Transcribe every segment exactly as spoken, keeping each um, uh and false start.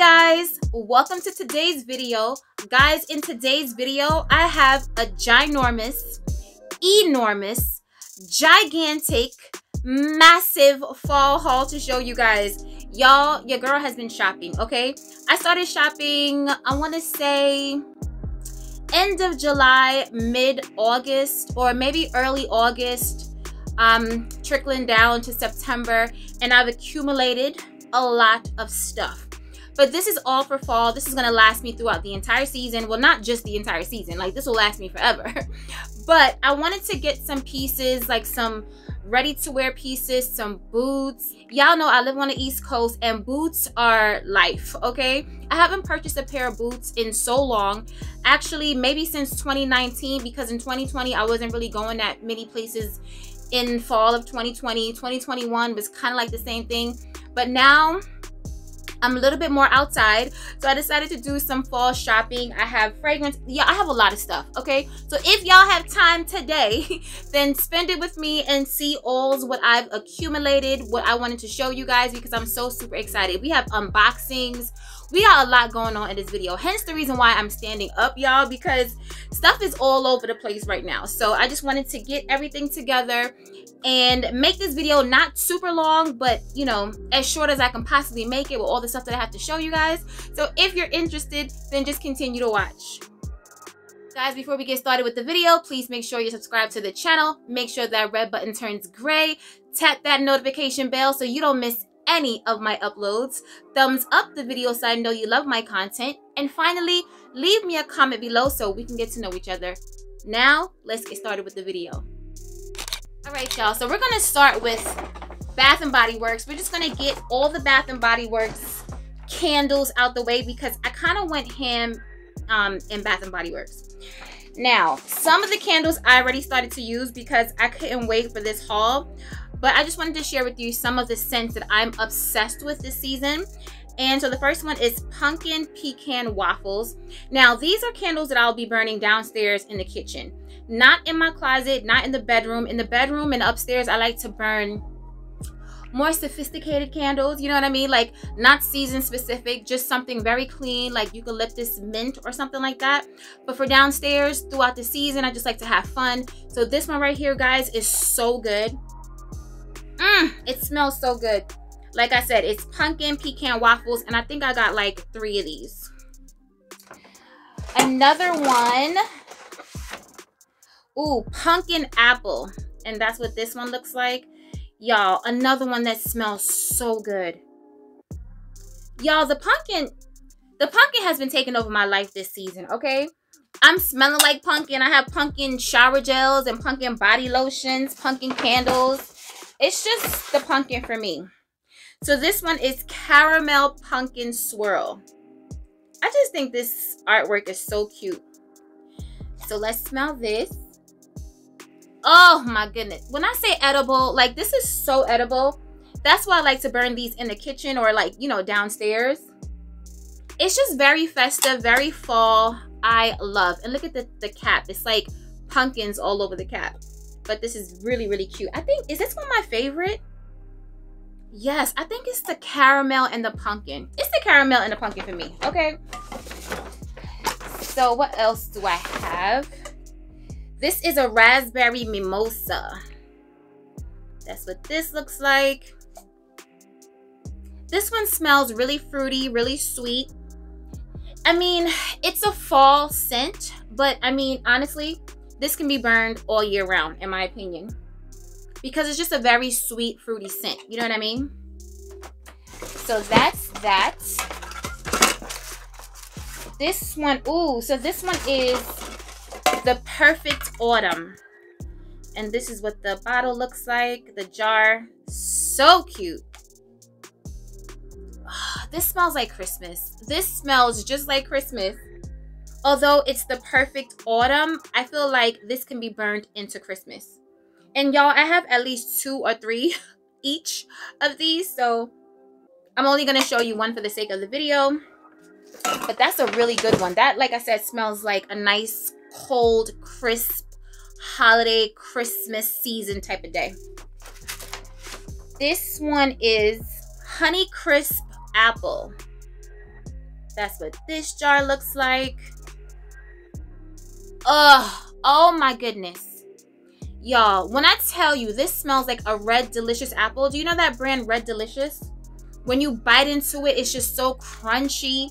guys, welcome to today's video. Guys, in today's video, I have a ginormous, enormous, gigantic, massive fall haul to show you guys. Y'all, your girl has been shopping, okay? I started shopping, I want to say end of July, mid-August, or maybe early August, um, trickling down to September, and I've accumulated a lot of stuff. But this is all for fall. This is gonna last me throughout the entire season. Well, not just the entire season, like this will last me forever. But I wanted to get some pieces, like some ready to wear pieces, some boots. Y'all know I live on the East Coast and boots are life, okay? I haven't purchased a pair of boots in so long. Actually, maybe since twenty nineteen, because in twenty twenty, I wasn't really going that many places in fall of twenty twenty. twenty twenty-one was kind of like the same thing. But now I'm a little bit more outside, so I decided to do some fall shopping. I have fragrance. Yeah, I have a lot of stuff, okay? So if y'all have time today, then spend it with me and see all what I've accumulated, what I wanted to show you guys, because I'm so super excited. We have unboxings. We got a lot going on in this video, hence the reason why I'm standing up, y'all, because stuff is all over the place right now. So I just wanted to get everything together and make this video not super long, but, you know, as short as I can possibly make it with all the stuff that I have to show you guys. So if you're interested, then just continue to watch. Guys, before we get started with the video, please make sure you subscribe to the channel. Make sure that red button turns gray. Tap that notification bell so you don't miss any of my uploads. Thumbs up the video so I know you love my content. And finally, leave me a comment below so we can get to know each other. Now, let's get started with the video. All right, y'all, so we're gonna start with Bath and Body Works. We're just gonna get all the Bath and Body Works candles out the way because I kind of went ham um, in Bath and Body Works. Now, some of the candles I already started to use because I couldn't wait for this haul, but I just wanted to share with you some of the scents that I'm obsessed with this season. And so the first one is Pumpkin Pecan Waffles. Now, these are candles that I'll be burning downstairs in the kitchen. Not in my closet, not in the bedroom. In the bedroom and upstairs, I like to burn more sophisticated candles, you know what I mean? Like, not season specific, just something very clean, like eucalyptus mint or something like that. But for downstairs, throughout the season, I just like to have fun. So this one right here, guys, is so good. Mm, it smells so good. Like I said, it's Pumpkin Pecan Waffles, and I think I got like three of these. Another one, ooh, Pumpkin Apple, and that's what this one looks like. Y'all, another one that smells so good. Y'all, the pumpkin, the pumpkin has been taking over my life this season, okay? I'm smelling like pumpkin. I have pumpkin shower gels and pumpkin body lotions, pumpkin candles. It's just the pumpkin for me. So this one is Caramel Pumpkin Swirl. I just think this artwork is so cute. So let's smell this. Oh my goodness. When I say edible, like this is so edible. That's why I like to burn these in the kitchen or like, you know, downstairs. It's just very festive, very fall. I love. And look at the, the cap. It's like pumpkins all over the cap. But this is really, really cute. I think, is this one my favorite? Yes, I think it's the caramel and the pumpkin. It's the caramel and the pumpkin for me, okay? So what else do I have? This is a Raspberry Mimosa. That's what this looks like. This one smells really fruity, really sweet. I mean, it's a fall scent, but I mean, honestly, this can be burned all year round, in my opinion, because it's just a very sweet, fruity scent. You know what I mean? So that's that. This one, ooh, so this one is the Perfect Autumn. And this is what the bottle looks like, the jar. So cute. Oh, this smells like Christmas. This smells just like Christmas. Although it's the Perfect Autumn, I feel like this can be burned into Christmas. And y'all, I have at least two or three each of these, so I'm only going to show you one for the sake of the video. But that's a really good one. That, like I said, smells like a nice, cold, crisp, holiday, Christmas season type of day. This one is Honey Crisp Apple. That's what this jar looks like. Ugh, oh my goodness. Y'all, when I tell you this smells like a Red Delicious apple, do you know that brand Red Delicious? When you bite into it, it's just so crunchy.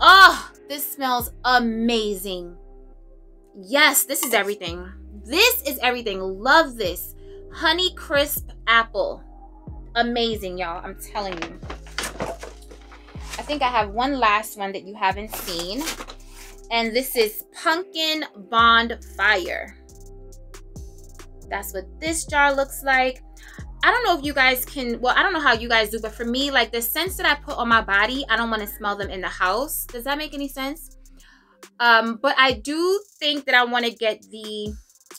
Ugh, this smells amazing. Yes, this is everything. This is everything. Love this. Honey crisp apple. Amazing, y'all. I'm telling you. I think I have one last one that you haven't seen. And this is Pumpkin Bonfire. That's what this jar looks like. I don't know if you guys can, well, I don't know how you guys do, but for me, like the scents that I put on my body, I don't want to smell them in the house. Does that make any sense? Um, but I do think that I want to get the,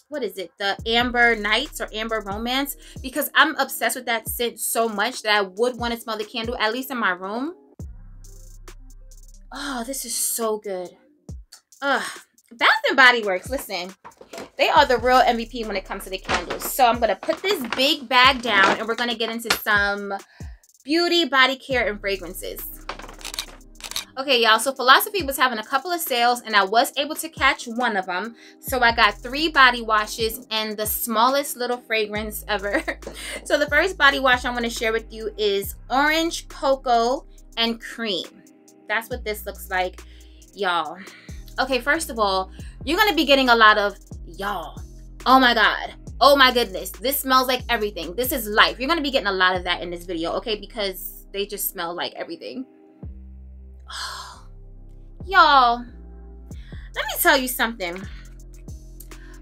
what is it? The Amber Nights or Amber Romance, because I'm obsessed with that scent so much that I would want to smell the candle, at least in my room. Oh, this is so good. Ugh, Bath and Body Works, listen, they are the real M V P when it comes to the candles. So I'm gonna put this big bag down and we're gonna get into some beauty, body care, and fragrances. Okay, y'all, so Philosophy was having a couple of sales and I was able to catch one of them. So I got three body washes and the smallest little fragrance ever. So the first body wash I want to share with you is Orange Cocoa and Cream. That's what this looks like, y'all. Okay, first of all, you're going to be getting a lot of, y'all, oh my God, oh my goodness, this smells like everything. This is life. You're going to be getting a lot of that in this video, okay, because they just smell like everything. Oh, y'all, let me tell you something.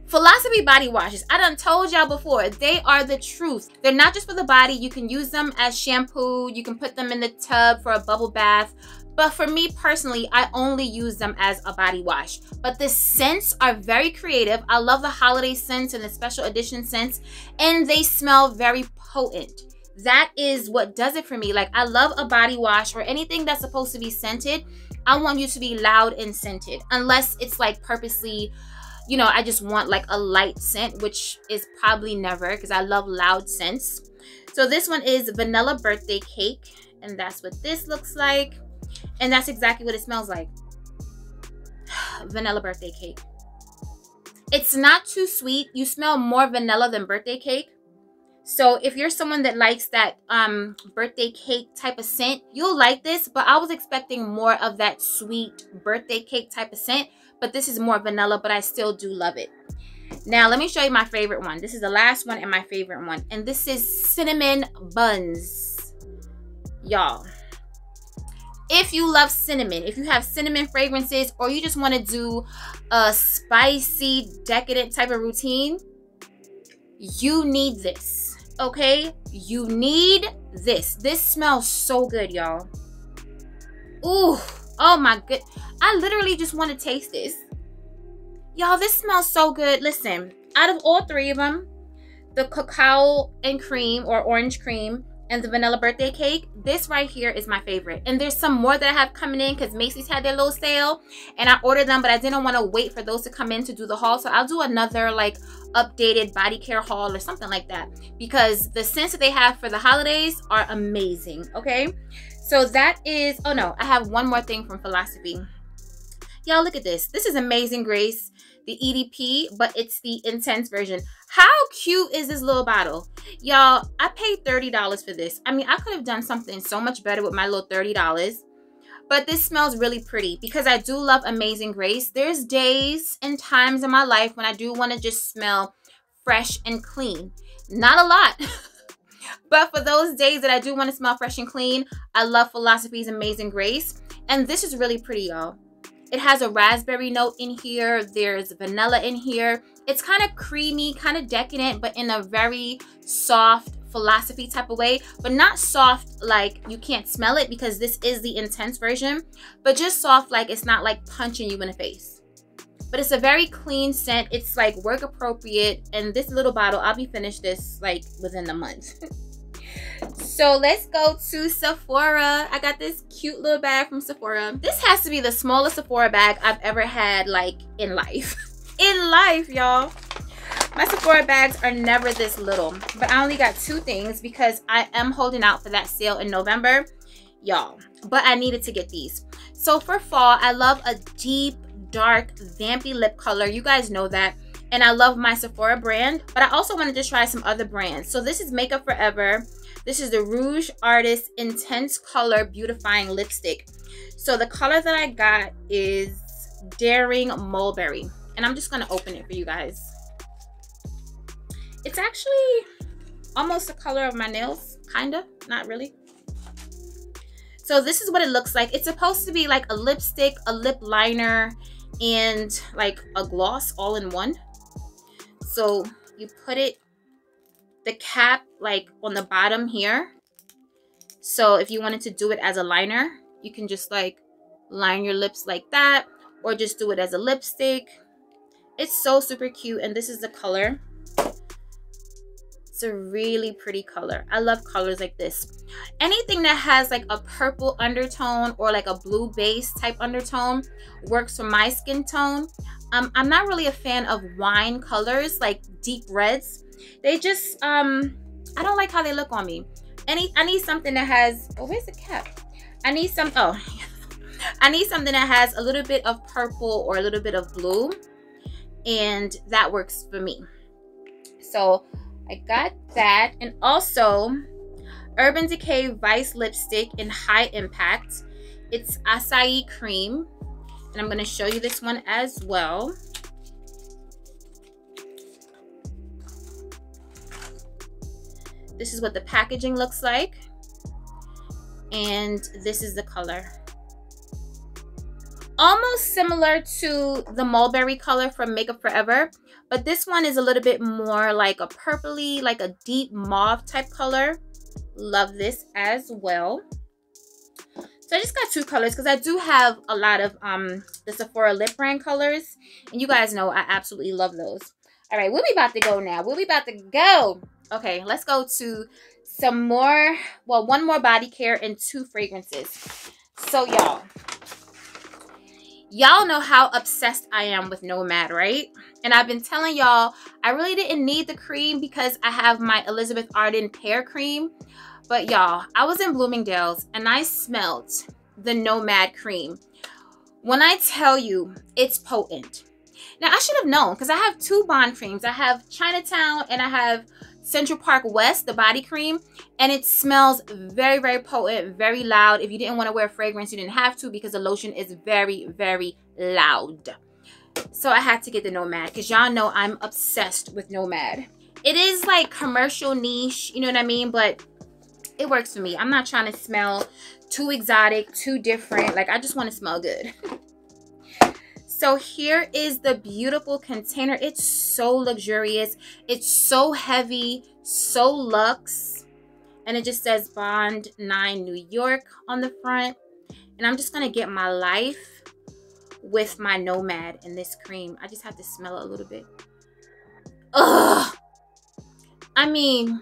Philosophy body washes, I done told y'all before, they are the truth. They're not just for the body. You can use them as shampoo, you can put them in the tub for a bubble bath, but for me personally, I only use them as a body wash. But the scents are very creative. I love the holiday scents and the special edition scents, and they smell very potent. That is what does it for me. Like, I love a body wash or anything that's supposed to be scented. I want you to be loud and scented, unless it's like purposely, you know, I just want like a light scent, which is probably never, because I love loud scents. So this one is Vanilla Birthday Cake, and that's what this looks like. And that's exactly what it smells like. Vanilla birthday cake. It's not too sweet. You smell more vanilla than birthday cake. So if you're someone that likes that um, birthday cake type of scent, you'll like this. But I was expecting more of that sweet birthday cake type of scent. But this is more vanilla, but I still do love it. Now, let me show you my favorite one. This is the last one and my favorite one. And this is Cinnamon Buns. Y'all. If you love cinnamon, if you have cinnamon fragrances, or you just want to do a spicy, decadent type of routine, you need this, okay? You need this. This smells so good, y'all. Ooh, oh my good. I literally just want to taste this. Y'all, this smells so good. Listen, out of all three of them, the cacao and cream or orange cream, and the vanilla birthday cake, this right here is my favorite. And there's some more that I have coming in because Macy's had their little sale and I ordered them, but I didn't want to wait for those to come in to do the haul. So I'll do another like updated body care haul or something like that, because the scents that they have for the holidays are amazing. Okay, so that is, oh no, I have one more thing from Philosophy. Y'all, look at this. This is Amazing Grace, the E D P, but it's the intense version. How cute is this little bottle? Y'all, I paid thirty dollars for this. I mean, I could have done something so much better with my little thirty dollars, but this smells really pretty because I do love Amazing Grace. There's days and times in my life when I do want to just smell fresh and clean. Not a lot, but for those days that I do want to smell fresh and clean, I love Philosophy's Amazing Grace. And this is really pretty, y'all. It has a raspberry note in here. There's vanilla in here. It's kind of creamy, kind of decadent, but in a very soft Philosophy type of way. But not soft like you can't smell it, because this is the intense version. But just soft like it's not like punching you in the face. But it's a very clean scent. It's like work appropriate. And this little bottle, I'll be finished this like within the month. So let's go to Sephora. I got this cute little bag from Sephora. This has to be the smallest Sephora bag I've ever had, like, in life. In life, y'all. My Sephora bags are never this little. But I only got two things because I am holding out for that sale in November, y'all. But I needed to get these. So for fall, I love a deep, dark, vampy lip color. You guys know that. And I love my Sephora brand, but I also wanted to try some other brands. So this is Makeup Forever. This is the Rouge Artist Intense Color Beautifying Lipstick. So the color that I got is Daring Mulberry. And I'm just going to open it for you guys. It's actually almost the color of my nails. Kind of. Not really. So this is what it looks like. It's supposed to be like a lipstick, a lip liner, and like a gloss all in one. So you put it, the cap, like on the bottom here. So if you wanted to do it as a liner, you can just like line your lips like that, or just do it as a lipstick. It's so super cute. And this is the color. It's a really pretty color. I love colors like this. Anything that has like a purple undertone or like a blue base type undertone works for my skin tone. Um, I'm not really a fan of wine colors, like deep reds. They just, um, I don't like how they look on me. Any, I need something that has, oh, where's the cap? I need some, oh, I need something that has a little bit of purple or a little bit of blue, and that works for me. So I got that. And also Urban Decay Vice Lipstick in High Impact. It's acai cream, and I'm going to show you this one as well. This is what the packaging looks like, and this is the color. Almost similar to the mulberry color from Makeup Forever, but this one is a little bit more like a purpley, like a deep mauve type color. Love this as well. So I just got two colors because I do have a lot of um, the Sephora lip brand colors, and you guys know I absolutely love those. All right, we'll be about to go now. We'll be about to go. Okay, let's go to some more, well, one more body care and two fragrances. So y'all, y'all know how obsessed I am with Nomad, right? And I've been telling y'all, I really didn't need the cream because I have my Elizabeth Arden Pear Cream. But y'all, I was in Bloomingdale's and I smelled the Nomad cream. When I tell you, it's potent. Now, I should have known because I have two Bond creams. I have Chinatown and I have Central Park West, the body cream, and it smells very, very potent, very loud. If you didn't want to wear fragrance, you didn't have to because the lotion is very, very loud. So I had to get the Nomad because y'all know I'm obsessed with Nomad. It is like commercial niche, you know what I mean? But it works for me. I'm not trying to smell too exotic, too different. Like, I just want to smell good. So here is the beautiful container. It's so luxurious. It's so heavy, so luxe. And it just says Bond nine New York on the front. And I'm just going to get my life with my Nomad in this cream. I just have to smell it a little bit. Ugh. I mean,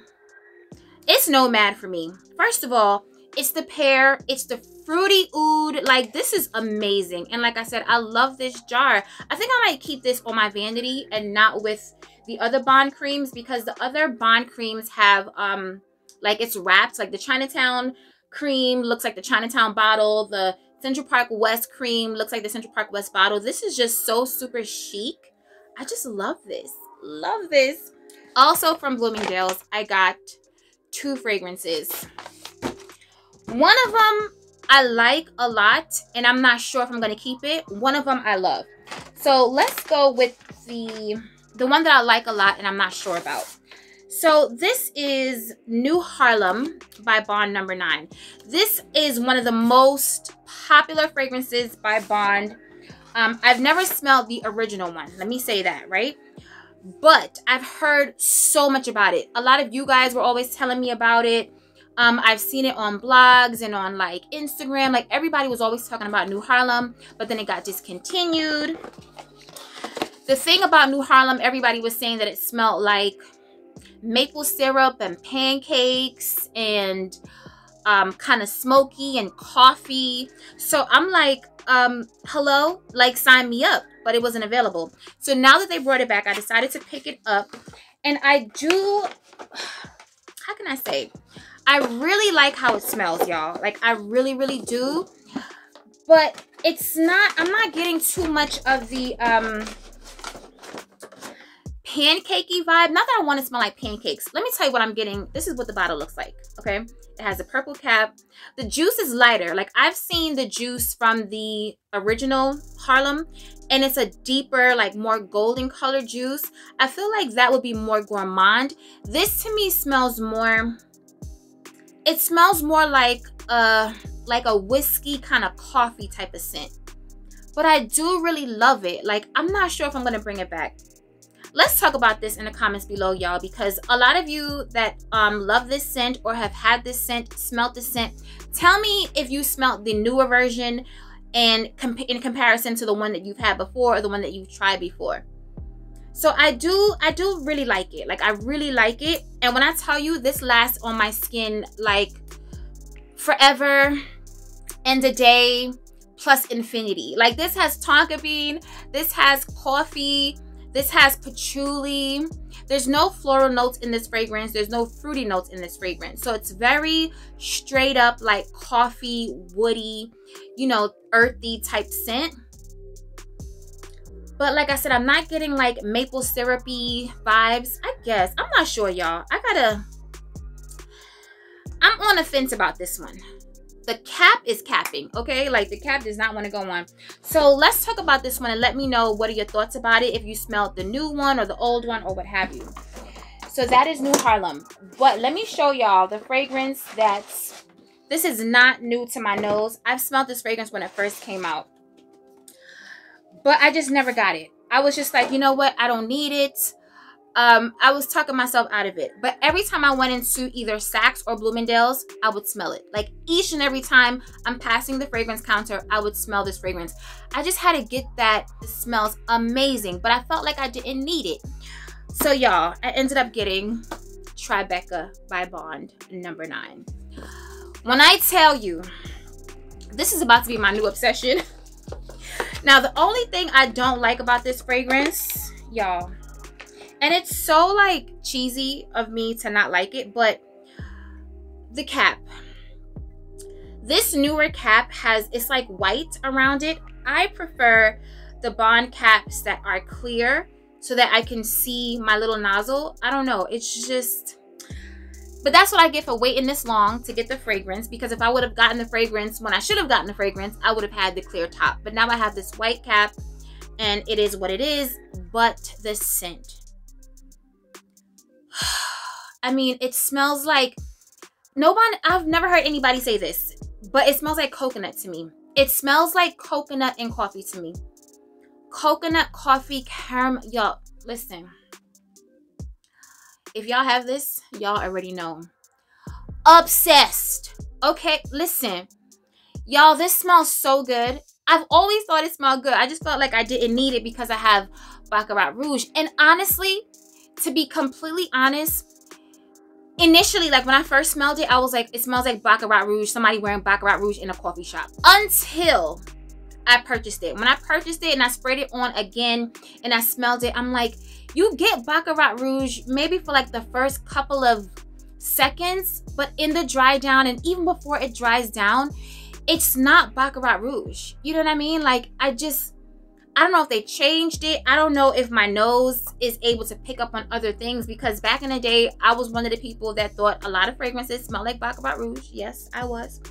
it's Nomad for me. First of all, it's the pear. It's the fruity oud. Like, this is amazing. And like I said, I love this jar. I think I might keep this on my vanity and not with the other Bond creams, because the other Bond creams have um like, it's wrapped. Like, the Chinatown cream looks like the Chinatown bottle. The Central Park West cream looks like the Central Park West bottle. This is just so super chic. I just love this. Love this. Also from Bloomingdale's, I got two fragrances. One of them I like a lot, and I'm not sure if I'm going to keep it. One of them I love. So let's go with the, the one that I like a lot and I'm not sure about. So this is New Haarlem by Bond number nine. This is one of the most popular fragrances by Bond. Um, I've never smelled the original one. Let me say that, right? But I've heard so much about it. A lot of you guys were always telling me about it. Um, I've seen it on blogs and on like Instagram. Like, everybody was always talking about New Haarlem, but then it got discontinued. The thing about New Haarlem, everybody was saying that it smelled like maple syrup and pancakes and um, kind of smoky and coffee. So I'm like, um, hello, like, sign me up, but it wasn't available. So now that they brought it back, I decided to pick it up. And I do, how can I say? I really like how it smells, y'all. Like, I really, really do. but it's not, I'm not getting too much of the um pancakey vibe. Not that I want to smell like pancakes. Let me tell you what I'm getting. This is what the bottle looks like. Okay, it has a purple cap. The juice is lighter. Like, I've seen the juice from the original Haarlem, and it's a deeper, like more golden color juice. I feel like that would be more gourmand. This to me smells more, it smells more like a like a whiskey kind of coffee type of scent, but I do really love it. Like, I'm not sure if I'm gonna bring it back. Let's talk about this in the comments below, y'all, because a lot of you that um, love this scent or have had this scent, smelt this scent, tell me if you smelt the newer version and com in comparison to the one that you've had before or the one that you've tried before. So I do, I do really like it. Like, I really like it. And when I tell you this lasts on my skin like forever and a day plus infinity. Like, this has tonka bean, this has coffee, this has patchouli. There's no floral notes in this fragrance. There's no fruity notes in this fragrance. So it's very straight up like coffee, woody, you know, earthy type scent. But like I said, I'm not getting like maple syrupy vibes, I guess. I'm not sure, y'all. I gotta, I'm on the fence about this one. The cap is capping, okay? Like, the cap does not want to go on. So let's talk about this one and let me know what are your thoughts about it, if you smelled the new one or the old one or what have you. So that is New Haarlem. But let me show y'all the fragrance that's, this is not new to my nose. I've smelled this fragrance when it first came out, but I just never got it. I was just like, you know what? I don't need it. Um, I was talking myself out of it, but every time I went into either Saks or Bloomingdale's, I would smell it. Like, each and every time I'm passing the fragrance counter, I would smell this fragrance. I just had to get that. It smells amazing, but I felt like I didn't need it. So y'all, I ended up getting Tribeca by Bond number nine. When I tell you, this is about to be my new obsession. Now, the only thing I don't like about this fragrance, y'all, and it's so like cheesy of me to not like it, but the cap. This newer cap has, it's like white around it. I prefer the Bond caps that are clear so that I can see my little nozzle. I don't know, it's just, but that's what I get for waiting this long to get the fragrance, because if I would have gotten the fragrance when I should have gotten the fragrance, I would have had the clear top. But now I have this white cap and it is what it is, but the scent. I mean, it smells like, no one, I've never heard anybody say this, but it smells like coconut to me. It smells like coconut and coffee to me. Coconut, coffee, caramel, y'all, listen. If y'all have this, y'all already know. Obsessed. Okay, listen. Y'all, this smells so good. I've always thought it smelled good. I just felt like I didn't need it because I have Baccarat Rouge. And honestly, to be completely honest, initially, like when I first smelled it, I was like, it smells like Baccarat Rouge, somebody wearing Baccarat Rouge in a coffee shop, until I purchased it. When I purchased it and I sprayed it on again and I smelled it, I'm like, you get Baccarat Rouge maybe for like the first couple of seconds, but in the dry down and even before it dries down, it's not Baccarat Rouge. You know what I mean? Like, I just, I don't know if they changed it. I don't know if my nose is able to pick up on other things, because back in the day, I was one of the people that thought a lot of fragrances smell like Baccarat Rouge. Yes, I was.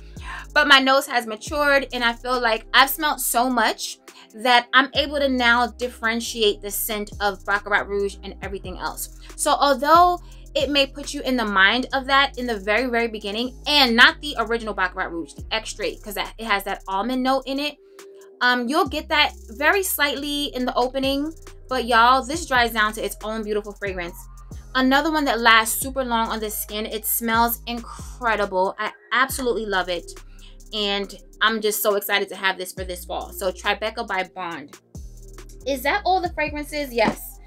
But my nose has matured and I feel like I've smelled so much that I'm able to now differentiate the scent of Baccarat Rouge and everything else. So although it may put you in the mind of that in the very, very beginning, and not the original Baccarat Rouge, the extra, because it has that almond note in it. Um, you'll get that very slightly in the opening, but y'all, this dries down to its own beautiful fragrance. Another one that lasts super long on the skin. It smells incredible. I absolutely love it. And I'm just so excited to have this for this fall. So Tribeca by Bond. Is that all the fragrances? Yes.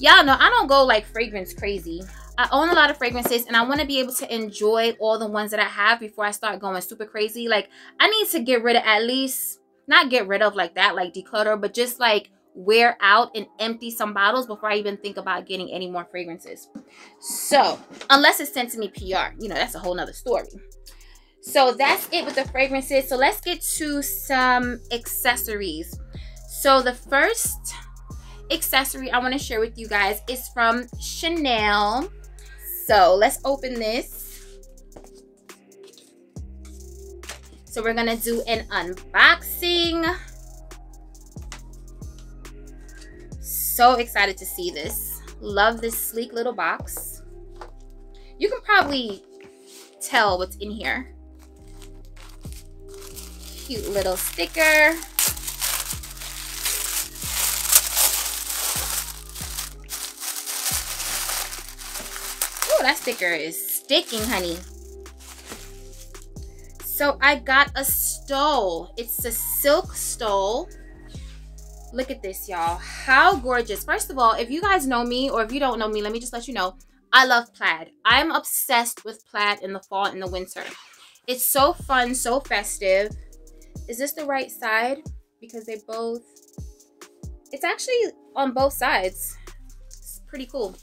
Y'all know I don't go like fragrance crazy. I own a lot of fragrances and I want to be able to enjoy all the ones that I have before I start going super crazy. Like, I need to get rid of at least, not get rid of like that, like declutter, but just like wear out and empty some bottles before I even think about getting any more fragrances. So unless it's sent to me P R, you know, that's a whole nother story. So that's it with the fragrances. So let's get to some accessories. So the first accessory I want to share with you guys is from Chanel. So let's open this. So we're gonna do an unboxing. So excited to see this. Love this sleek little box. You can probably tell what's in here. Cute little sticker. Oh, that sticker is sticking, honey. So I got a stole. It's a silk stole. Look at this, y'all. How gorgeous. First of all, if you guys know me, or if you don't know me, let me just let you know, I love plaid. I'm obsessed with plaid in the fall and the winter. It's so fun, so festive. Is this the right side? Because they both, it's actually on both sides. It's pretty cool.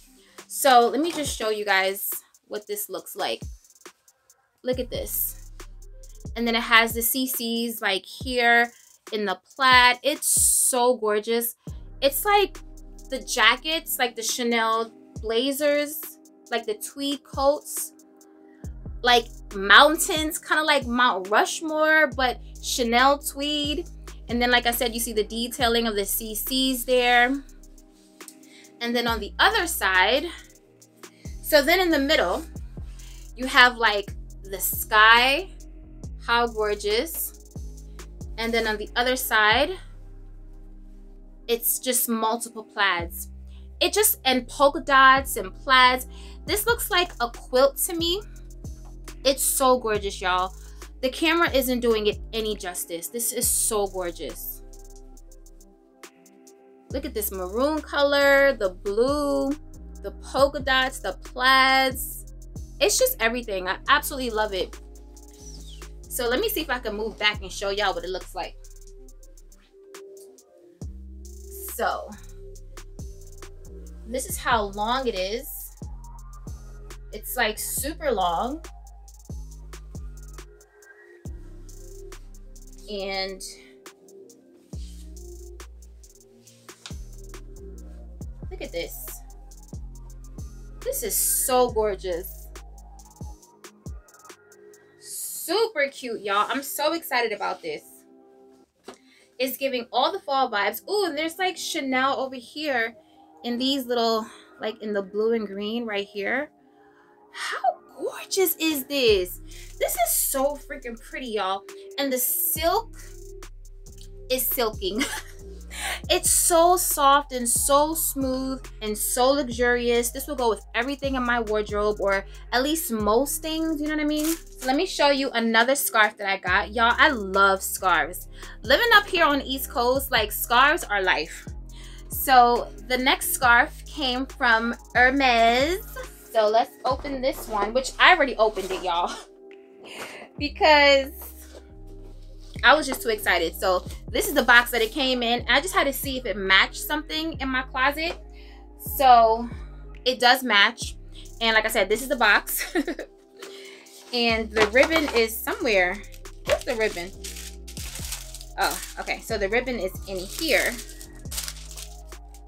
So let me just show you guys what this looks like. Look at this. And then it has the C Cs like here in the plaid. It's so gorgeous. It's like the jackets, like the Chanel blazers, like the tweed coats, like mountains, kind of like Mount Rushmore, but Chanel tweed. And then, like I said, you see the detailing of the C Cs there. And then on the other side, so then in the middle, you have like the sky. How gorgeous. And then on the other side, it's just multiple plaids. It just, and polka dots and plaids. This looks like a quilt to me. It's so gorgeous, y'all. The camera isn't doing it any justice. This is so gorgeous. Look at this maroon color, the blue, the polka dots, the plaids. It's just everything. I absolutely love it. So let me see if I can move back and show y'all what it looks like. So this is how long it is. It's like super long. And look at this. This is so gorgeous. Super cute, y'all. I'm so excited about this. It's giving all the fall vibes. Ooh, and there's like Chanel over here in these little, like in the blue and green right here. How gorgeous is this? This is so freaking pretty, y'all. And the silk is silking. It's so soft and so smooth and so luxurious. This will go with everything in my wardrobe, or at least most things, you know what I mean? So let me show you another scarf that I got. Y'all, I love scarves. Living up here on the East Coast, like scarves are life. So the next scarf came from Hermes. So let's open this one, which I already opened it, y'all, because I was just too excited. So this is the box that it came in. I just had to see if it matched something in my closet. So it does match. And like I said, this is the box. And the ribbon is somewhere. Where's the ribbon? Oh, okay. So the ribbon is in here,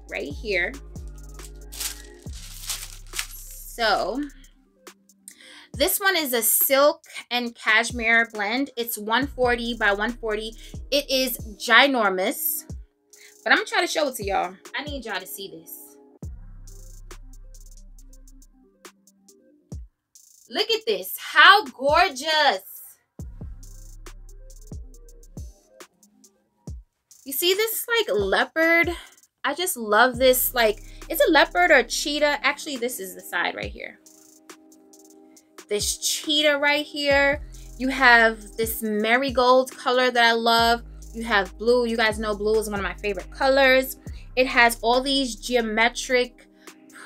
right here. So this one is a silk and cashmere blend. It's one forty by one forty. It is ginormous, but I'm gonna try to show it to y'all. I need y'all to see this. Look at this, how gorgeous. You see this like leopard? I just love this, like, it's a leopard or a cheetah. Actually, this is the side right here. This cheetah right here. You have this marigold color that I love. You have blue. You guys know blue is one of my favorite colors. It has all these geometric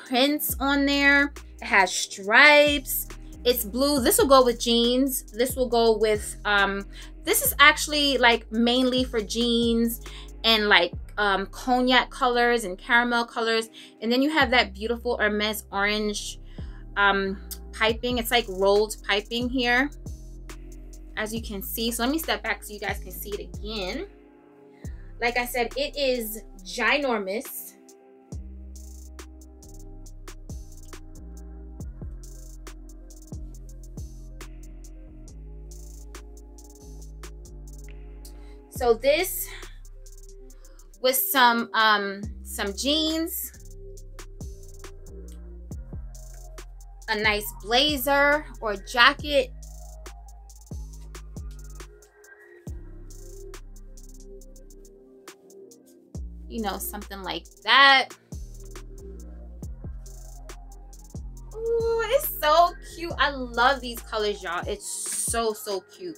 prints on there. It has stripes. It's blue. This will go with jeans. This will go with, um, this is actually like mainly for jeans and like um cognac colors and caramel colors. And then you have that beautiful Hermes orange um piping. It's like rolled piping here. as you can see. So let me step back so you guys can see it again. Like I said, it is ginormous. So this with some um, some jeans, a nice blazer or jacket, you know, something like that. Ooh, it's so cute. I love these colors, y'all. It's so, so cute.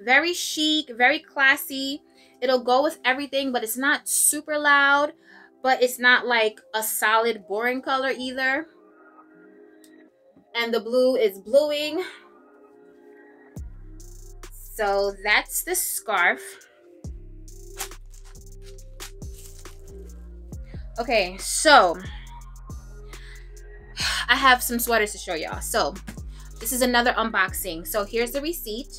Very chic, very classy. It'll go with everything, but it's not super loud, but it's not like a solid boring color either. And the blue is bluing. So that's the scarf. Okay, so I have some sweaters to show y'all. So this is another unboxing. So here's the receipt.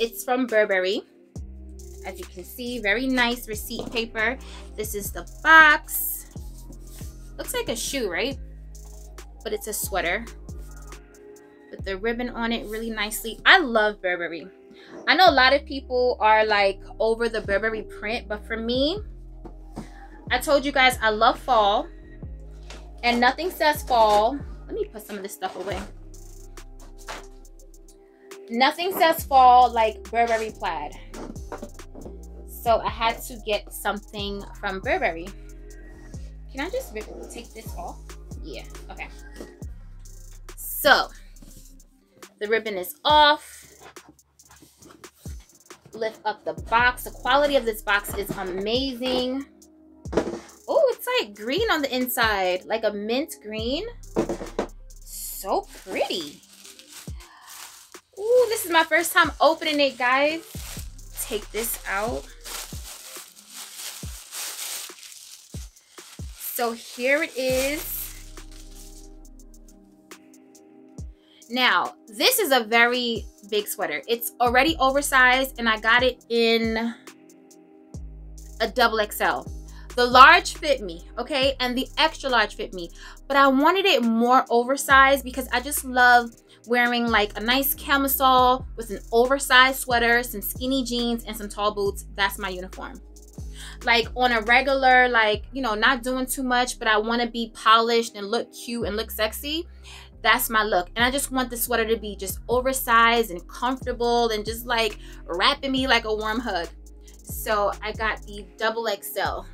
It's from Burberry. As you can see, very nice receipt paper. This is the box. Looks like a shoe, right? But it's a sweater with the ribbon on it really nicely. I love Burberry. I know a lot of people are like over the Burberry print, but for me, I told you guys I love fall and nothing says fall. Let me put some of this stuff away. Nothing says fall like Burberry plaid. So I had to get something from Burberry. Can I just take this off? Yeah, okay. So the ribbon is off. Lift up the box. The quality of this box is amazing. Oh, it's like green on the inside, like a mint green. So pretty. Ooh, this is my first time opening it, guys. Take this out. So here it is. Now, this is a very big sweater. It's already oversized, and I got it in a double X L. The large fit me, okay? And the extra large fit me. But I wanted it more oversized because I just love wearing like a nice camisole with an oversized sweater, some skinny jeans, and some tall boots. That's my uniform. Like on a regular, like, you know, not doing too much, but I want to be polished and look cute and look sexy. That's my look. And I just want the sweater to be just oversized and comfortable and just like wrapping me like a warm hug. So I got the double X L.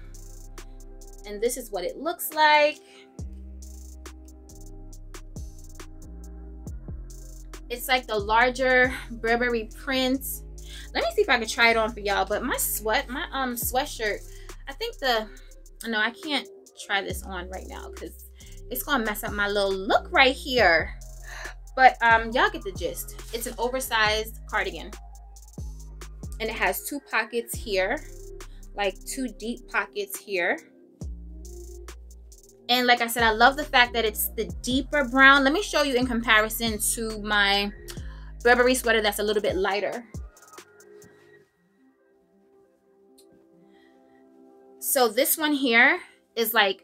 And this is what it looks like. It's like the larger Burberry print. Let me see if I can try it on for y'all. But my sweat, my um sweatshirt, I think the, no, I can't try this on right now because it's gonna mess up my little look right here. But um, y'all get the gist. It's an oversized cardigan. And it has two pockets here, like two deep pockets here. And like I said, I love the fact that it's the deeper brown. Let me show you in comparison to my Burberry sweater that's a little bit lighter. So this one here is like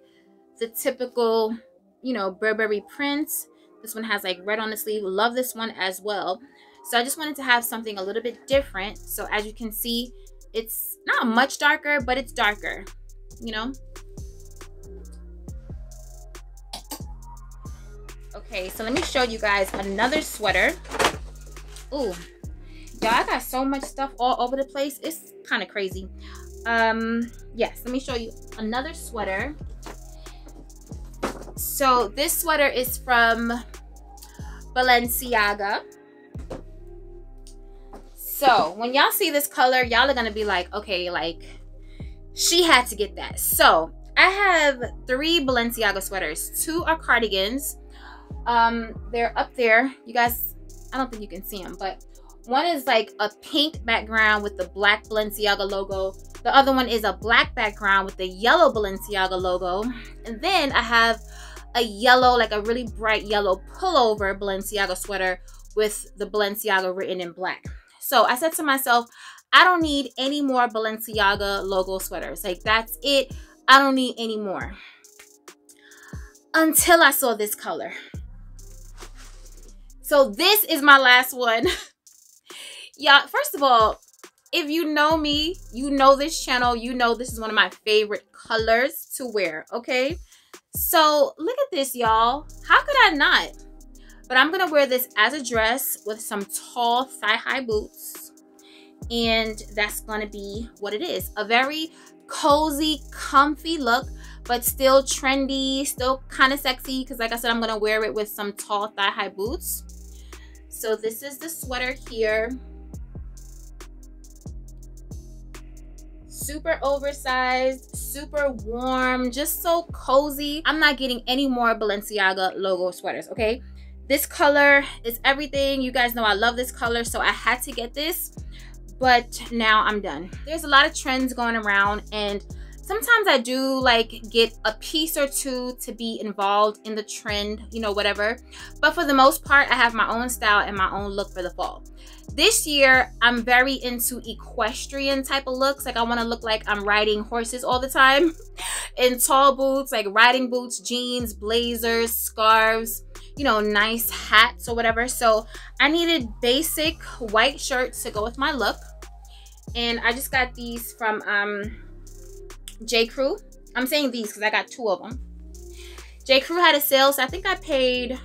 the typical, you know, Burberry print. This one has like red on the sleeve. Love this one as well. So I just wanted to have something a little bit different. So as you can see, it's not much darker, but it's darker, you know? Okay, so let me show you guys another sweater. Ooh, y'all, I got so much stuff all over the place. It's kind of crazy. Um, yes, let me show you another sweater. So this sweater is from Balenciaga. So when y'all see this color, y'all are gonna be like, okay, like she had to get that. So I have three Balenciaga sweaters. Two are cardigans. Um they're up there, you guys. I don't think you can see them, but one is like a pink background with the black Balenciaga logo. The other one is a black background with the yellow Balenciaga logo. And then I have a yellow, like a really bright yellow pullover Balenciaga sweater with the Balenciaga written in black. So I said to myself, I don't need any more Balenciaga logo sweaters. Like, that's it. I don't need any more. Until I saw this color. So this is my last one. Y'all, first of all, if you know me, you know this channel, you know this is one of my favorite colors to wear, okay? So look at this, y'all. How could I not? But I'm gonna wear this as a dress with some tall thigh-high boots. And that's gonna be what it is. A very cozy, comfy look, but still trendy, still kind of sexy, because like I said, I'm gonna wear it with some tall thigh-high boots. So this is the sweater here. Super oversized, super warm, just so cozy. I'm not getting any more Balenciaga logo sweaters, okay? This color is everything. You guys know I love this color, so I had to get this, but now I'm done. There's a lot of trends going around, and sometimes I do like get a piece or two to be involved in the trend, you know, whatever. But for the most part, I have my own style and my own look for the fall. This year, I'm very into equestrian type of looks. Like, I want to look like I'm riding horses all the time in tall boots, like riding boots, jeans, blazers, scarves, you know, nice hats or whatever. So I needed basic white shirts to go with my look. And I just got these from um, J. Crew. I'm saying these because I got two of them. J. Crew had a sale, so I think I paid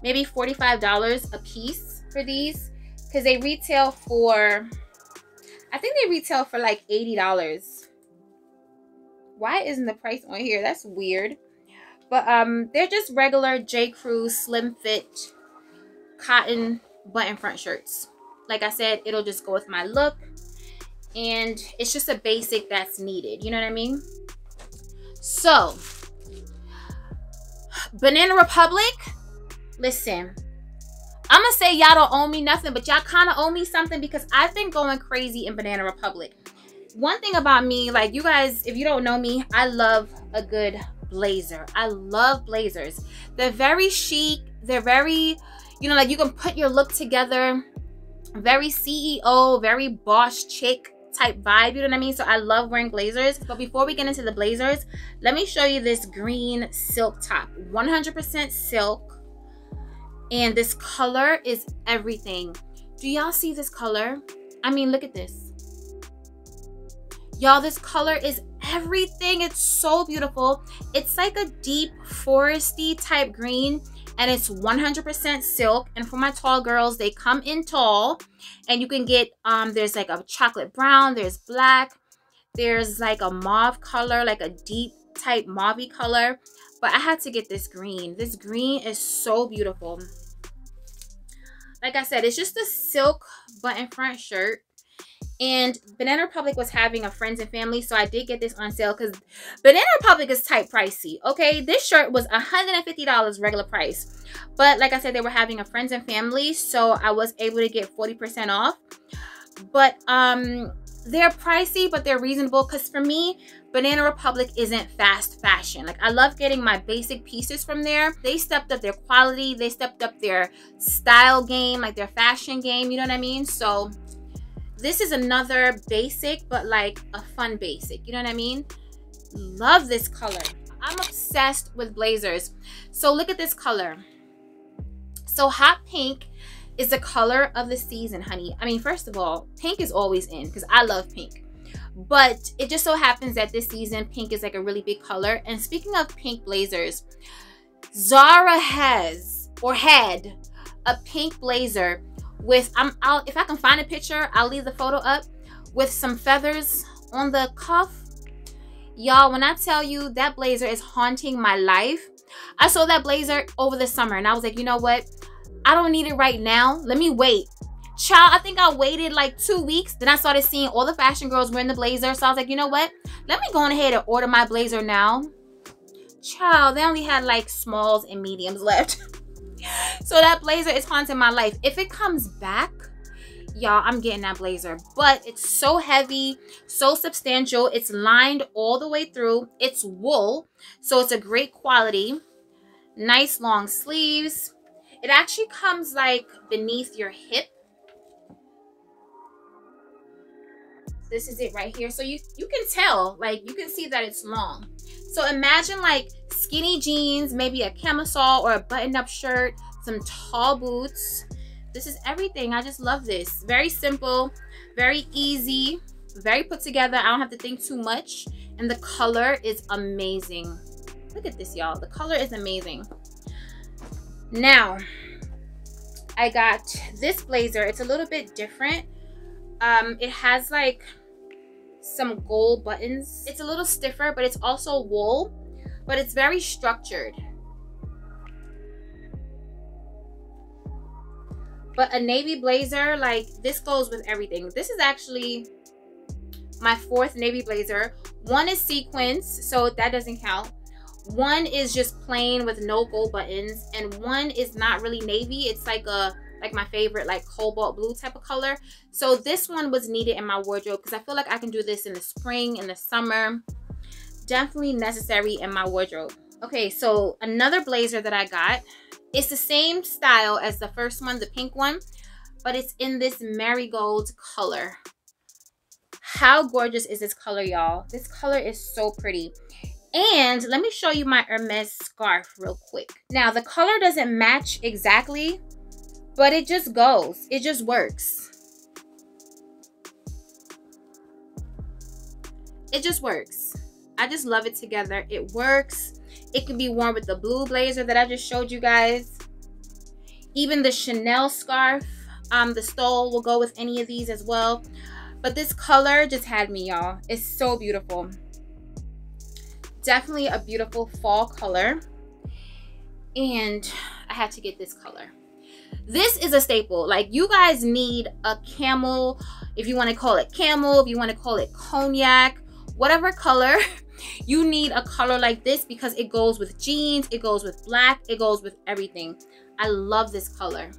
maybe forty-five dollars a piece for these, because they retail for, I think they retail for like eighty dollars. Why isn't the price on here? That's weird. But um, they're just regular J. Crew slim fit cotton button front shirts. Like I said, it'll just go with my look. And it's just a basic that's needed, you know what I mean? So Banana Republic, listen, I'm gonna say y'all don't owe me nothing, but y'all kind of owe me something, because I've been going crazy in Banana Republic. One thing about me, like, you guys, if you don't know me, I love a good blazer. I love blazers. They're very chic, they're very, you know, like, you can put your look together. Very C E O, very boss chick type vibe, you know what I mean? So I love wearing blazers. But before we get into the blazers, let me show you this green silk top. one hundred percent silk. And this color is everything. Do y'all see this color? I mean, look at this. Y'all, this color is everything. It's so beautiful. It's like a deep foresty type green. And it's one hundred percent silk. And for my tall girls, they come in tall. And you can get, um, there's like a chocolate brown, there's black, there's like a mauve color, like a deep type mauvey color. But I had to get this green. This green is so beautiful. Like I said, it's just a silk button front shirt. And Banana Republic was having a friends and family, so I did get this on sale, because Banana Republic is type pricey, okay? This shirt was one hundred fifty dollars regular price. But like I said, they were having a friends and family, so I was able to get forty percent off. But um, they're pricey, but they're reasonable, because for me, Banana Republic isn't fast fashion. Like, I love getting my basic pieces from there. They stepped up their quality. They stepped up their style game, like their fashion game, you know what I mean? So this is another basic, but like a fun basic, you know what I mean? Love this color. I'm obsessed with blazers. So look at this color. So hot pink is the color of the season, honey. I mean, first of all, pink is always in, because I love pink. But it just so happens that this season, pink is like a really big color. And speaking of pink blazers, Zara has, or had, a pink blazer with, I'm out, if I can find a picture, I'll leave the photo up, with some feathers on the cuff. Y'all, when I tell you that blazer is haunting my life, I saw that blazer over the summer and I was like, you know what? I don't need it right now. Let me wait. Child, I think I waited like two weeks. Then I started seeing all the fashion girls wearing the blazer. So I was like, you know what? Let me go on ahead and order my blazer now. Child, they only had like smalls and mediums left. So that blazer is haunting my life. If it comes back, y'all, I'm getting that blazer. But it's so heavy, so substantial. It's lined all the way through. It's wool, so it's a great quality. Nice long sleeves. It actually comes like beneath your hip. This is it right here. So you, you can tell, like you can see that it's long. So imagine like skinny jeans, maybe a camisole or a buttoned up shirt, some tall boots. This is everything. I just love this. Very simple, very easy, very put together. I don't have to think too much. And the color is amazing. Look at this, y'all. The color is amazing. Now, I got this blazer. It's a little bit different. Um, it has like some gold buttons. It's a little stiffer, but it's also wool, but it's very structured. But a navy blazer, like this goes with everything. This is actually my fourth navy blazer. One is sequins, so that doesn't count. One is just plain with no gold buttons, and one is not really navy. It's like a like my favorite, like cobalt blue type of color. So this one was needed in my wardrobe because I feel like I can do this in the spring, in the summer. Definitely necessary in my wardrobe. Okay, so another blazer that I got. It's the same style as the first one, the pink one, but it's in this marigold color. How gorgeous is this color, y'all? This color is so pretty. And let me show you my Hermes scarf real quick. Now, the color doesn't match exactly, but it just goes. It just works. It just works. I just love it together. It works. It can be worn with the blue blazer that I just showed you guys. Even the Chanel scarf, um, the stole will go with any of these as well. But this color just had me, y'all. It's so beautiful. Definitely a beautiful fall color. And I had to get this color. This is a staple. Like, you guys need a camel, if you want to call it camel, if you want to call it cognac, whatever color. You need a color like this because it goes with jeans, it goes with black, it goes with everything. I love this color.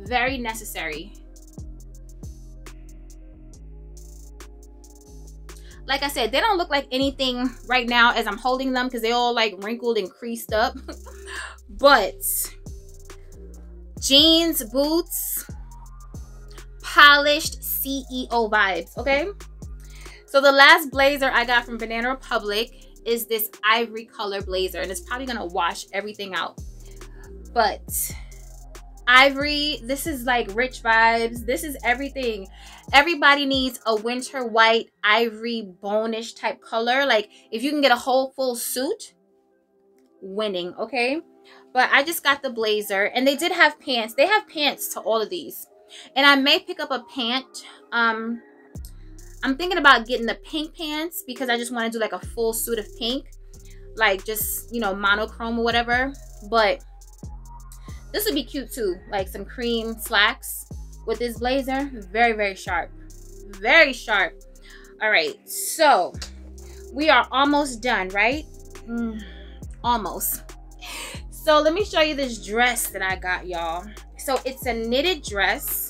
Very necessary. Like I said, they don't look like anything right now as I'm holding them because they all like wrinkled and creased up. But jeans, boots, polished C E O vibes, okay? So the last blazer I got from Banana Republic is this ivory color blazer, and it's probably gonna wash everything out. But ivory, this is like rich vibes. This is everything. Everybody needs a winter white, ivory, bonish type color. Like if you can get a whole full suit, winning, okay? But I just got the blazer, and they did have pants. They have pants to all of these. And I may pick up a pant. Um, I'm thinking about getting the pink pants because I just want to do like a full suit of pink, like just, you know, monochrome or whatever. But this would be cute too, like some cream slacks with this blazer. Very, very sharp, very sharp. All right, so we are almost done, right? Mm, almost. So let me show you this dress that I got, y'all. So it's a knitted dress.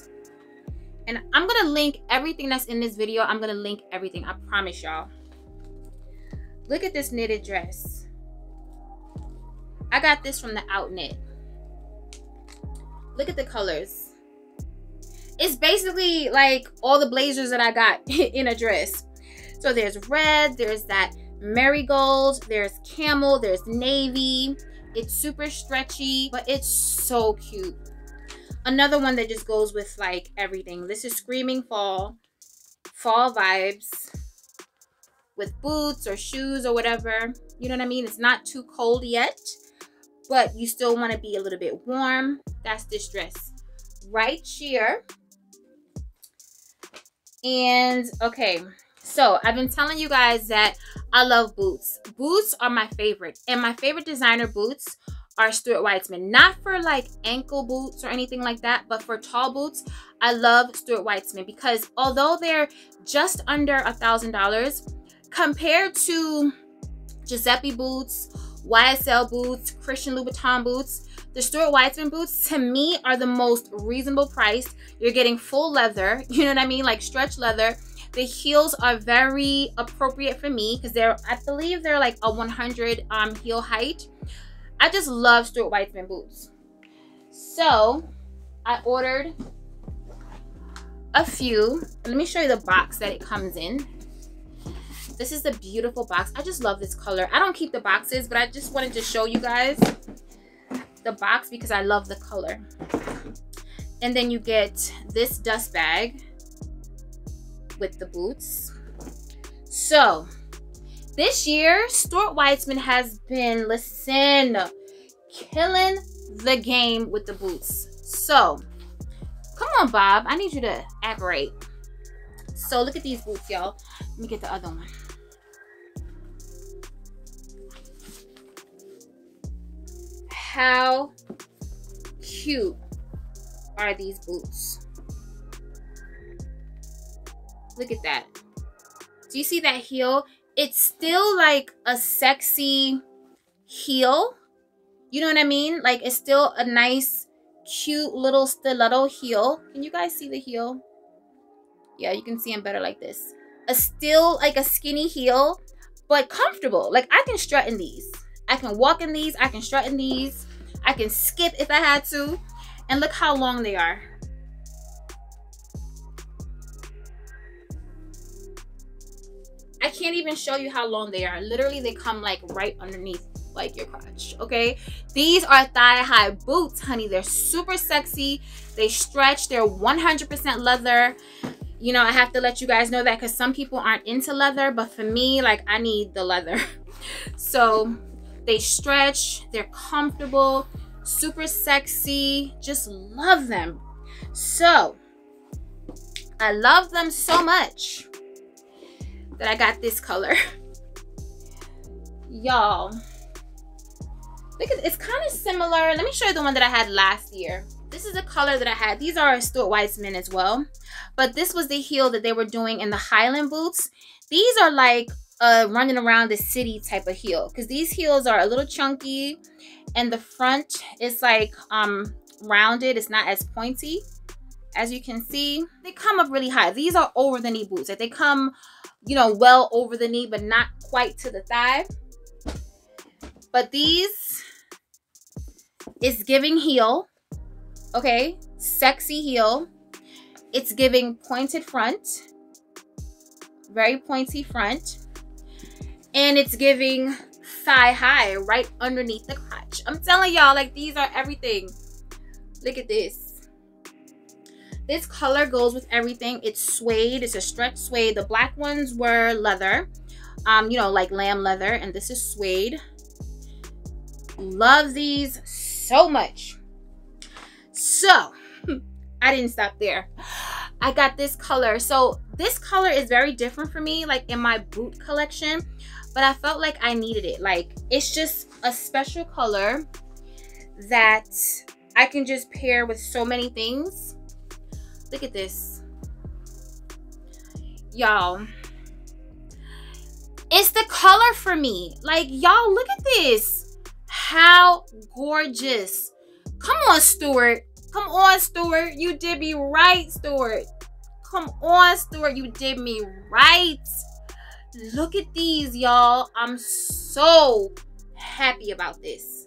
And I'm gonna link everything that's in this video. I'm gonna link everything, I promise y'all. Look at this knitted dress. I got this from the Outnet. Look at the colors. It's basically like all the blazers that I got in a dress. So there's red, there's that marigold, there's camel, there's navy. It's super stretchy, but it's so cute. Another one that just goes with like everything. This is screaming fall, fall vibes with boots or shoes or whatever. You know what I mean? It's not too cold yet, but you still want to be a little bit warm. That's this dress right here. And okay, so I've been telling you guys that I love boots. Boots are my favorite, and my favorite designer boots are Stuart Weitzman. Not for like ankle boots or anything like that, but for tall boots, I love Stuart Weitzman because although they're just under a thousand dollars compared to Giuseppe boots, Y S L boots, Christian Louboutin boots, the Stuart Weitzman boots to me are the most reasonable price. You're getting full leather, you know what I mean? Like stretch leather. The heels are very appropriate for me because they're, I believe they're like a one hundred um, heel height. I just love Stuart Weitzman boots. So I ordered a few. Let me show you the box that it comes in. This is the beautiful box. I just love this color. I don't keep the boxes, but I just wanted to show you guys the box because I love the color. And then you get this dust bag with the boots. So this year, Stuart Weitzman has been, listen, killing the game with the boots. So come on, Bob, I need you to operate. So look at these boots, y'all. Let me get the other one. How cute are these boots? Look at that. Do you see that heel? It's still like a sexy heel. You know what I mean? Like, it's still a nice, cute little stiletto heel. Can you guys see the heel? Yeah, you can see them better like this. A still like a skinny heel, but comfortable. Like, I can strut in these. I can walk in these. I can strut in these. I can skip if I had to. And look how long they are. I can't even show you how long they are. Literally, they come like right underneath like your crotch, okay? These are thigh-high boots, honey. They're super sexy. They stretch. They're one hundred percent leather. You know, I have to let you guys know that because some people aren't into leather, but for me, like, I need the leather. So they stretch. They're comfortable. Super sexy. Just love them. So I love them so much that I got this color. Y'all, look at, it's kind of similar. Let me show you the one that I had last year. This is the color that I had. These are Stuart Weitzman as well, but this was the heel that they were doing in the Highland boots. These are like a running around the city type of heel, because these heels are a little chunky and the front is like um rounded. It's not as pointy. As you can see, they come up really high. These are over the knee boots. Like, they come, you know, well over the knee, but not quite to the thigh. But these is giving heel, okay? Sexy heel. It's giving pointed front, very pointy front. And it's giving thigh high right underneath the crotch. I'm telling y'all, like, these are everything. Look at this. This color goes with everything. It's suede. It's a stretch suede. The black ones were leather, um, you know, like lamb leather, and this is suede. Love these so much. So I didn't stop there. I got this color. So this color is very different for me, like in my boot collection, but I felt like I needed it. Like, it's just a special color that I can just pair with so many things. Look at this, y'all. It's the color for me. Like, y'all, look at this. How gorgeous. Come on, Stuart. Come on, Stuart. You did me right, Stuart. Come on, Stuart. You did me right. Look at these, y'all. I'm so happy about this.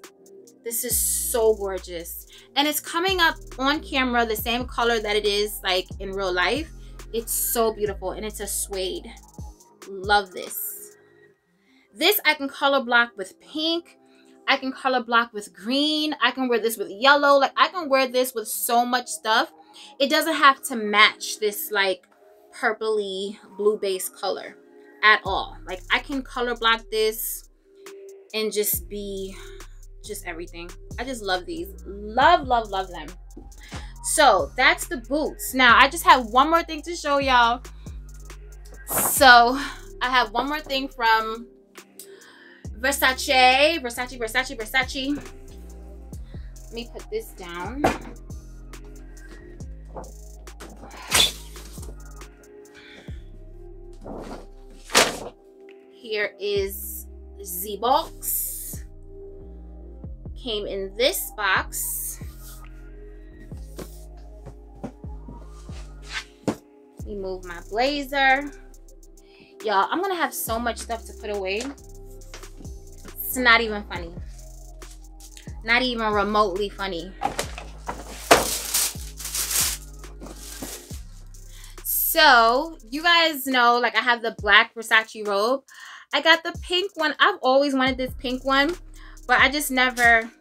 This is so gorgeous. And it's coming up on camera the same color that it is like in real life. It's so beautiful, and it's a suede. Love this. This I can color block with pink. I can color block with green. I can wear this with yellow. Like, I can wear this with so much stuff. It doesn't have to match this like purpley blue base color at all. Like, I can color block this and just be just everything. I just love these. Love, love, love them. So that's the boots. Now I just have one more thing to show y'all. So I have one more thing from Versace. Versace, Versace, Versace. Let me put this down. Here is the box. Came in this box. Remove my blazer. Y'all, I'm gonna have so much stuff to put away. It's not even funny. Not even remotely funny. So you guys know, like, I have the black Versace robe. I got the pink one. I've always wanted this pink one, but I just never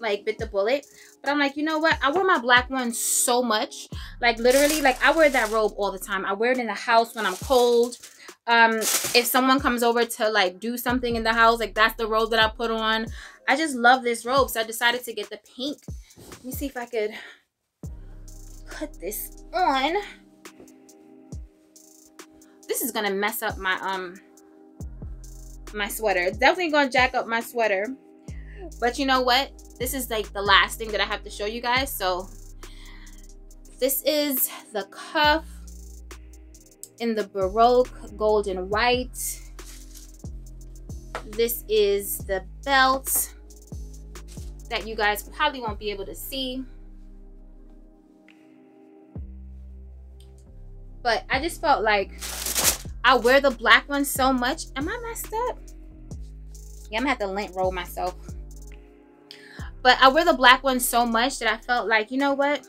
like bit the bullet. But I'm like, you know what? I wear my black one so much. Like, literally, like, I wear that robe all the time. I wear it in the house when I'm cold. Um, if someone comes over to, like, do something in the house, like, that's the robe that I put on. I just love this robe. So I decided to get the pink. Let me see if I could put this on. This is going to mess up my, um, my sweater. It's definitely going to jack up my sweater. But you know what? This is like the last thing that I have to show you guys. So this is the cuff in the Baroque gold and white. This is the belt that you guys probably won't be able to see. But I just felt like I wear the black one so much. Am I messed up? Yeah, I'm gonna have to lint roll myself. But I wear the black one so much that I felt like, you know what?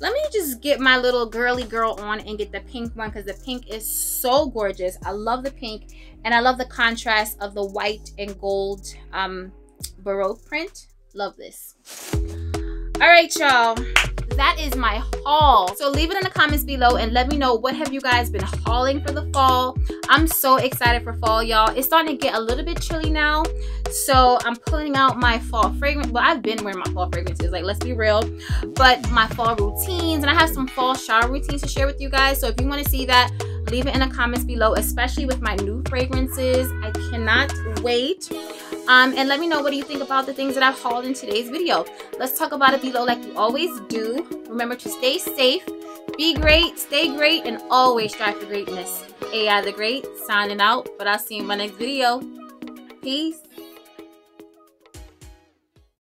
Let me just get my little girly girl on and get the pink one, because the pink is so gorgeous. I love the pink, and I love the contrast of the white and gold um, Baroque print. Love this. All right, y'all. That is my haul. So leave it in the comments below and let me know, what have you guys been hauling for the fall? I'm so excited for fall, y'all. It's starting to get a little bit chilly now, so I'm pulling out my fall fragrance. Well, I've been wearing my fall fragrances, like, let's be real, but my fall routines, and I have some fall shower routines to share with you guys. So if you want to see that, leave it in the comments below, especially with my new fragrances. I cannot wait. Um, and let me know, what do you think about the things that I've hauled in today's video? Let's talk about it below like you always do. Remember to stay safe, be great, stay great, and always strive for greatness. A I the Great signing out, but I'll see you in my next video. Peace.